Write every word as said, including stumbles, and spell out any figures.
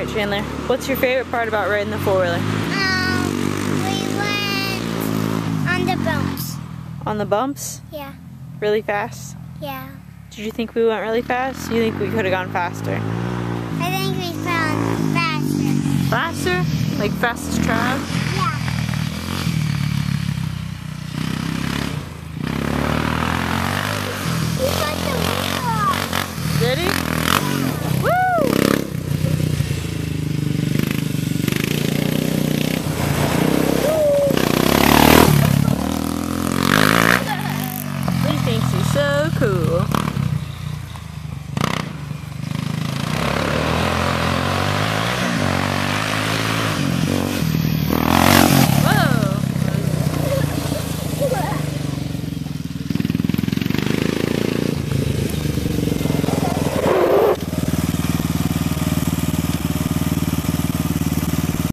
Alright, Chandler, what's your favorite part about riding the four-wheeler? Um, we went on the bumps. On the bumps? Yeah. Really fast? Yeah. Did you think we went really fast? You think we could have gone faster? I think we found faster. Faster? Like fastest trial?